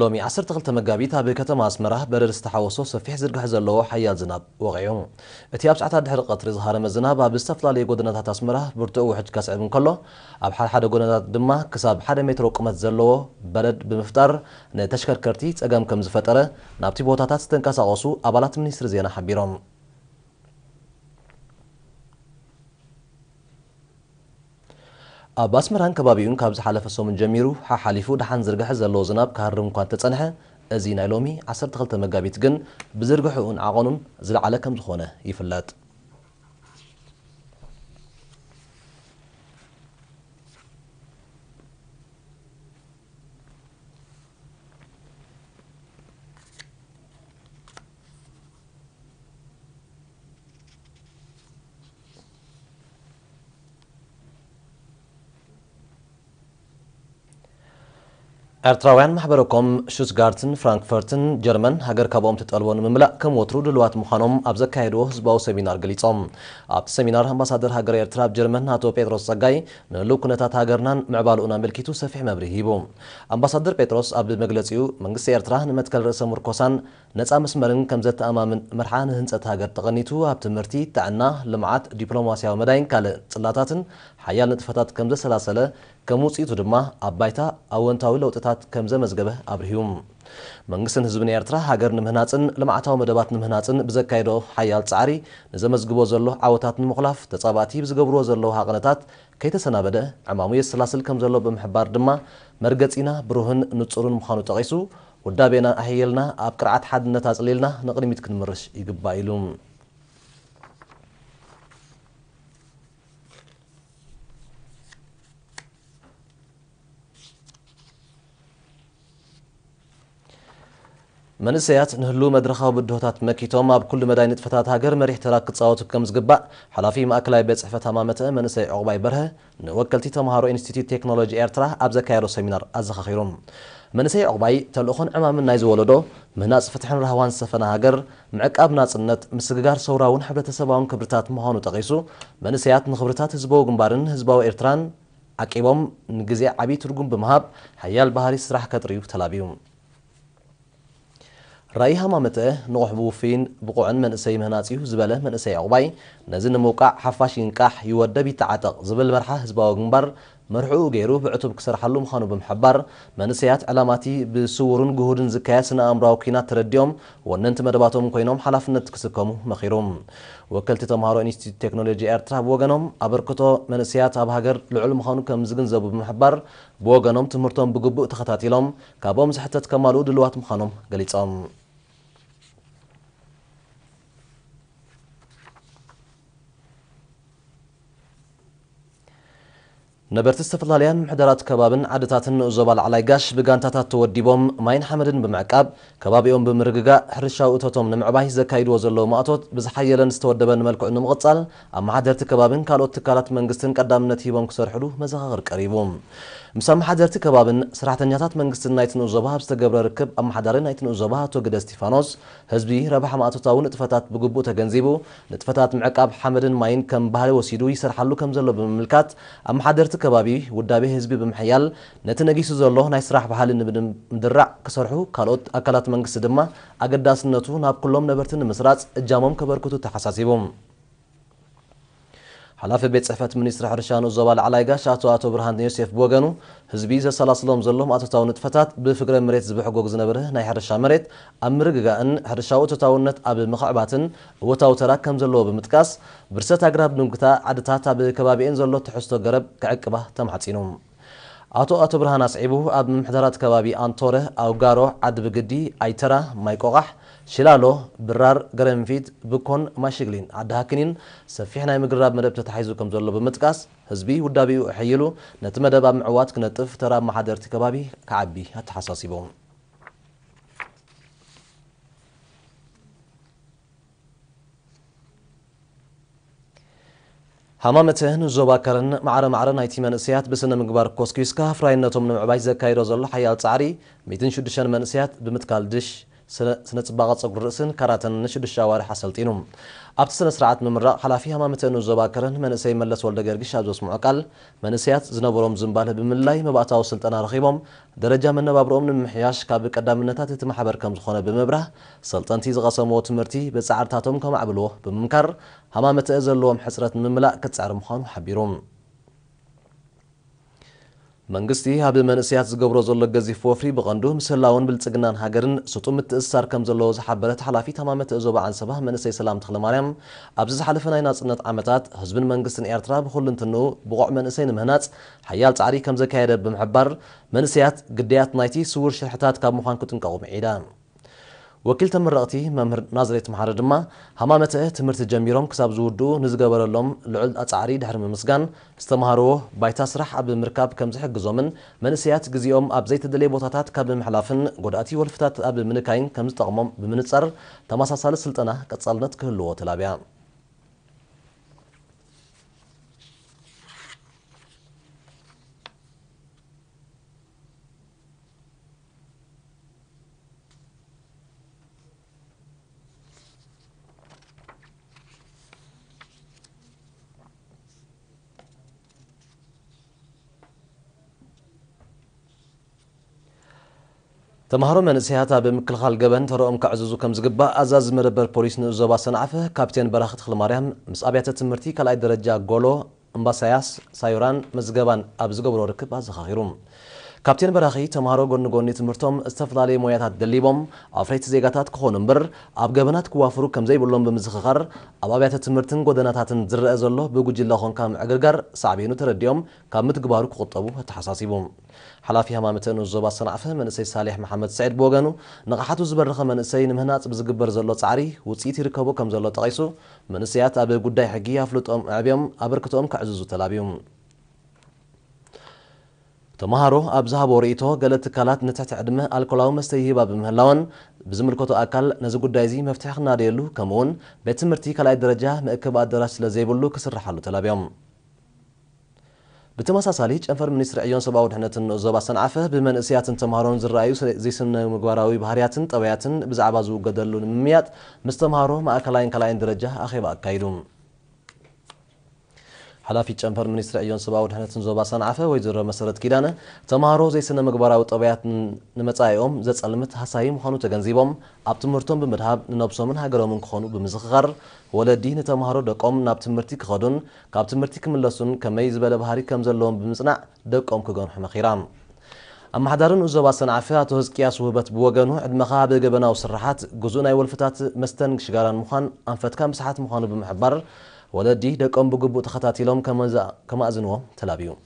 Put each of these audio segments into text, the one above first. لومي 12 مجابيتها بكتما اسمره برر استحوصو سفيح زرقح زلو حيات زناب وغيوم اتياب ساعتها دحر قطري ظهر مزنابها باستفلالي غودنات اسمره برتو وحج كاسع من كله اب حال حدا غودنات دما كساب 1 متر قمت زلو بلد بمفطر نتشكركرتي صقام كم زفطره نابتي بوتاتات تنكاساقسو ابالات منيستر زينا حبيرم أباس مران كبابيون كابز حلف السومن جميرو ححلفو دحان زرقح زلو زناب كهرم كوان تتصنحه أزينا لومي 12 مجابيت جن بزرقحون عقنم زلعلى كم زخونه يفلات ارتراوان محبركم شوتغارتن فرانكفورتن جرمن هاجر كابوم تطلبون مملا كم وترود لوات مخانم ابزا كايدو حزباو سيمينار غليصوم اب سيمينار امباسادر هاجر ارترا جرمن ناتو بيتروس صغاي نلو كنتات هاجرنان معبالونا ملكيتو سفيح مبرهيبو امباسادر بيتروس اب مغلصيو منغس ارترا نمتكل رسم مركوسان نصا مسمرن كم زت امامن مرحان هنصت هاجر تقنيتو اب تمرتي تعنا لمعات دبلوماسياو مداين كال صلاتاتن حيال نطفتات كم زسلاسله كموصيت دما ابايتا اوونتاو لوطتا كم زمزغبه ابرهيوم منغسن حزب نيرترا هاجر نمهناصن لمعتاو مدبات نمهناصن بزكايدو حيال صعري نزمزغبو زلو عوتات مخلاف تصاباتي بزغبرو زلو حقنتات كيتسنابده عمامو يسلاسل كم زلو بمحبار دما مرغصينا بروهن نصرون مخانو تقيسو ودابينا احيلنا اب قرعات حدنتا صليلنا نقدميت كنمرش يغبايلوم منسيات نهلو مدرخه بدهوتات مكيتوم اب كل مداينت فتات هاجر مريح تراك تصاوت كم زغبا حلافي ماكلاي بيت صحفه تمامته منسي عقباي بره نوكلتي تمهارو انستيتيوت تكنولوجي ارترا اب زكايرو سيمينار ازخخيرم منسي عقباي تلخون امام نايز ولدو مهناص فتحن رهوان سفنا هاجر معقاب ناصنت مسغغار سوراون حبلت سباون كبرتات مهانو تقيسو منسيات نخبرتات حزبو غنبارن حزباو ارتران عقيبوم نغزي عبي ترغم بمهاب حيال بحري سراح كتريو تلابيوم رايها مامته نوحبو فين بقعن من اسي مهناتيو زبله من اسي عقباي نزن موقع حفاش ينقح يودا بيتعاتق زبل مرحه حزباو غنبر مرحو غيرو بعتب كسر حلو مخانو بمحبر منسيات علاماتي بصورن جهودن زكاسنا امراو كينات ترديوم وننت مدباتهم كوينوم حلافنت كسكمو مخيروم وكلت تمهارو انستيتيوت تكنولوجي ارترا بوغنوم ابركتو منسيات اب هاجر لعلم مخانو كم زغنزبو بمحبر بوغنوم تمرتم بغبو تخاتاتيلوم كابوم زحتت كمالو دلوات مخانوم غليصام نبرت استفلاليان محدرات كبابن عدتاتن زبال على قاش بغانتاتات توديبوم ماين حمدن بمعقاب كبابيوم بمرققا حرشاو اتوتوم نمعباهي زكايدو زلو ماتوت بزحيلن استودبن ملكو انو مغطال اما حدرت كبابن كالوت تكالات منغستن قدام نتيبوم كسرحلو مزاغر قريبوم مسام حدرت كبابن سرحتنياتات منغستن نايتنو زباها بستقبر ركب اما حدرن نايتنو زباها توقد استيفانوس هزبي ربح ماتوتاون اتفتات بقبو تغنزيبو نتفتات معقاب حمدن ماين كم بحالي وسيدو يسرحلو كم زلو بمملكات اما حدرت كبابي ودابي حزب بمحيال نتنغيسو زلو ناي سراح بحال نبدم درع كسرحو كالوت اكلات منغس دما اقداسنتو ناب كلهم نبرتن مسراص اجامم كبركتو تحساسيبوم حلافي بيت صحفت منيستر حرشانو زبال علاي قاش اتو برهان يوسف بوغنو حزبي ز سلاسلوم زلهم اتتاو نتفتات بفكر مريت زبحقوق زنبره ناي حرشا مريت امرغغان حرشاو تتاونت اب مخعباتن وتاو ترا كم زلو بمتقاس برسات اغراب نونكتا عدتاتا بكبابين زلو تحستو غرب كعقبه تمحصينو اتو برهان اسعيبو اب محضرات كبابي انتوره اوغارو عد بغدي ايترا مايقوقح شلالو برار غرمفيد بكون ماشغلين عدهاكنين سفيحنا يمغراب مدب تتحيزو كم زلو بمتقاس حزبي ودابيو احيلو نتمدب معوات كنطف ترى محضرت كبابي كعبي اتحساسيبو حمامته نزوبا كرن معرن ايتي منسيات بسن مغبار كوسكيسكا فراينتوم نمعباي زكايرو زلو حيال صعري 206 منسيات بمتقال دش سنتباغات صقر رأسن كراتن نشد الشوارع حسلتينهم. أبت سنة سرعات ممرأة حلا فيها ما متنو زباكرن من أسي ملس والدقرقش عجوز معقل من أسيات زنبروم زنباله بملاي مبقتاو سلطنا رخيبهم درجة من نبابروم نمحياش كاب قدام النتات تمحبر كم زخونة بمبره سلطنتي زغسمو تمرتي بسعرتاتهم كما عبلوه بممكر هما متأزل لهم حسرة مملاء كتسعر مخانو حبيروم. منغستي هاب منسيات زغبرو زلو غزيف وفري بقندوم سلاون بلتغنان هاغرن سطوم تاسار كم زلو زحبرت حلافي تمامه تزوب عن سبه منسي سلام تخل مريم ابز حلفنا يناصنت عمتات حزبن منغستن ايرترا بكل انتنو بقع منسي نمهناص حيال تعري كم زكايده بمحبر منسيات قديات نايتي سور شرحتات كاب مخان كتنقوم عيدان وكيل تمرقتي ممر نازريت محرر دما حمامته تمرت جميرهم كساب زودو نزغبرلهم لعل اطعري دحر مسغان استمهارو بايتا سرح اب مركاب كم زحغزومن منسيات غزيوم اب زيت دلي بوتاتات كاب محلافن غداتي ولفتات اب منكاين كم تقمم بمنصر تماساسال سلطنه قصالنت كهلو تلابيا تمهرو منسياتا بمكلخال جبن ترؤم كعززو كم زغبا ازاز مربر بوليس نزبا صنعفه كابتن برخت خل مريم مسابيات تمرتي كلاي درجه غولو امباسياس سايوران مزغبان ابزغبرو ركب ازخيروم كابتن برخي تمهرو غن غنيت مرتوم استفلالي موياتات دليبوم افريت زيغاتات كونم بر اب جبنات كوافرو كم زي بلون بمزخخر ابابيات تمرتن غدناتاتن زرأ زلو بغجله هون كام اغرغر صعبينو ترديوم كامت غبارو كخطبو تحساسيبوم حلافي همامتن الزوبا صنعفه منسي صالح محمد سعيد بوغانو نقحاتو زبرخ منسي نمهناص بزغبر زلو ጻعري وصيت يركبو كم زلو تقيسو منسيات اب غداي حقي افلطوم عبيوم ابركتوم كعززو تلابيوم تمهارو اب زهابو ريتو غلت كالات نتحت عدمه الكولاو مستيهبا بمهلاون بزملكتو اكل نز غداي زي مفتاح ناديلو كمون بتمرتي كلاي درجه ماكب ادراس لزيبلو كسرحالو تلابيوم بتماساسالي ጨንፈር ሚኒስትር አዮን ሰባው ድህነትን ዘባ ሰንዓፈ በመንእስያትን ተማሮን ዝራዩ ዘይስነ ምግባራዊ ባህሪያትን ጠባያትን በዛባዙ ገደሉን ሚያጥ ምስተማሮ ማዕከላይን ካላይን ደረጃ አኺባ አካይዱም ኃላፊ ጨንፈር ሚኒስትር አዮን ሰባው ድህነትን ዘባ ሰንዓፈ ወይ ዝራ መሰረት ኪዳነ ተማሮ ዘይስነ ምግባራዊ ጠባያትን ንመጻይኦም ዘጸልምት ሐሳይም ሆኑ ተገንዚቦም አብትምርቶም በመድሃብ ንነብሶምን ሀገሮምን ሆኑ በመዝኽጋር ولدين تمهرو دقوم ناب تمرتي كخدون كاب تمرتي كملسون كمي زباله بهاري كم زلون بمصنع دقوم كغون حمخيرام اما حدارن زبا صنعفات وزقياس وهبت بوغنو ادمخا بغبناو سرحات غزون اي ولفتات مستن شغاران مخان انفت كم ساعات مخانو بمحبر ولدي دقوم بغبو تخاتاتيلوم كما ازنو تلابيو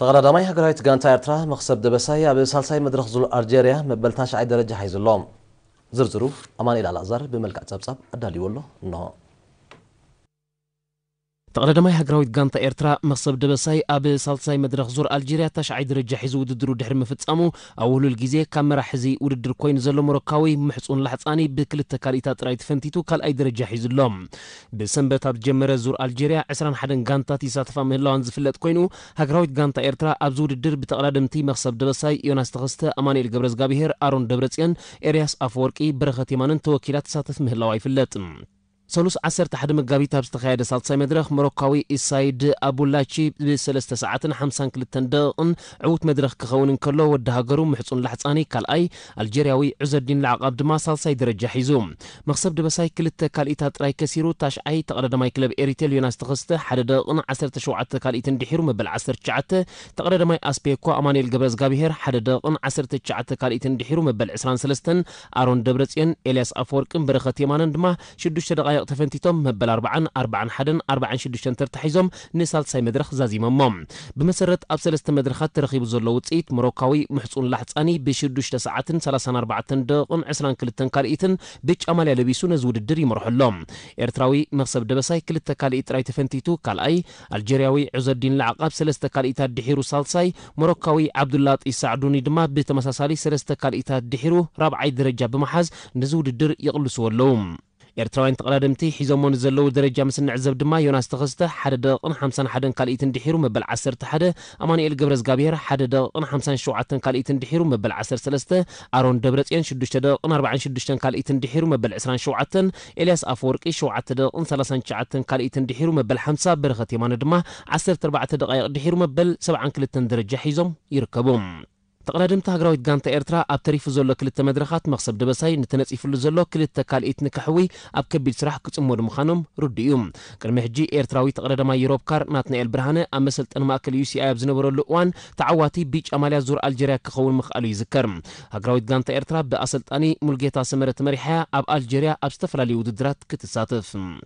تغرداماي هاغرايت غانتا ايرترا مخسب دبساي اب سالساي مدرخ زول ارجيريا مبلتاش اي درجه حيزلوم زرزرو امان الى الازار بملكع صبصب ادالي ولو نو تغرداماي هاغرايت غانتا ايرترا مخسب دبساي اب سالساي مدرخ زول الجيريا تشعي درجه حيزو وددرو دحر مفصامو اولو الغيزه كاميرا حزي وددر كوين زلو مركاوي محصون لحصاني بكل التكاليتا ترايت فنتيتو كال اي درجه حيزلوم بسنبت اب جمره زور الجيريا 21 غانتا تيساتفا مهلوان زفلت كوينو هاغراويت غانتا ايرترا اب زور الدر بتقلادمتي مخسب دبساي يوناس تخسته امانيل جبرز غابيهر ارون دبرصيان ارياس افورقي برختيمانن توكيلات تساتف مهلاو يفلتم سالوس 11 مغابيت اب استخايده سالساي مدرخ مروكاوي اسايد ابولاشي ب 3 ساعات 52 دقيقه عوت مدرخ كخونن كلو ود هاجرو محصون لحصاني كالأي الجيرياوي عز الدين العقاب دما سالساي درجه حيزوم مخسب دبساي كلته كاليتا طراي كسيرو تاشعي تقردا ماي كلب اريتيل يوناس تخسته حدا دقن 17 كاليت اندحيرو مبل 19 تقردا ماي اسبيكو امانيل جبرز غابيهر حدا دقن 19 كاليت اندحيرو مبل 23 ارون دبرصين الياس افورقن برختي مانن دما شدوش دقاي تفنتيتهم مبل 4 4 1 4 6 ترتحيزهم نسالساي مدرخ زازيممم بمسرت اب 3 مدرخات ترخيب زلو وصيت مروكاوي محصون لحصاني ب 6 ساعات 34 دقيقه 22 كالئتن بيج اماليا لبيسو نز وددر يمرحلهم ايرتراوي مخسب دبساي كلتا كالئت راي تفنتيتو كالأي الجيرياوي عز الدين العقاب 3 كالئتا دحيرو سالساي مروكاوي عبد الله يسعدوني دما بتمساسالي 3 كالئتا دحيرو رابعي درجه بمحاز نز وددر يقلسو اللوم إرتوان تقلدمتي حزمون زلوا درجة مسن عزب دما يوناس تخسته حد دقن حمسان حدن قليتن دحيرو مبل عسر تحده أماني الجبرز جابير حد دقن حمسان شعتن قليتن دحيرو مبل عسر سلسته أرون دبرتين شدوش دقن 40 شدوشتن قليتن دحيرو مبل 20 شعتن إلياس أفورقي شعت دقن 30 شعتن قليتن دحيرو مبل 5 برختي مان دما 10 4 دقائق دحيرو مبل 7 كلتن درجة حزم يركبهم. تقلدم تهجرويت جانت إيرترا أبتريف زلوا كلتا مدرخات مقصب دبساي نتنسيف لزلوا كلتا كالئت نكحوي أبكبل سرح كتمور مخانم رديهم كالمهجي إيرتراوي تقلدم يوروب كار ناتني البرهانة أمسلت أنما أكل UCI بزنبرو لقوان تعواتي بيج أماليا زور الجيريا كخون مخالو يذكر هجرويت جانت إيرترا بأصلت أني ملقيتا سمرة مريحة أب الجيريا أبستفرالي وددرات كتساتف.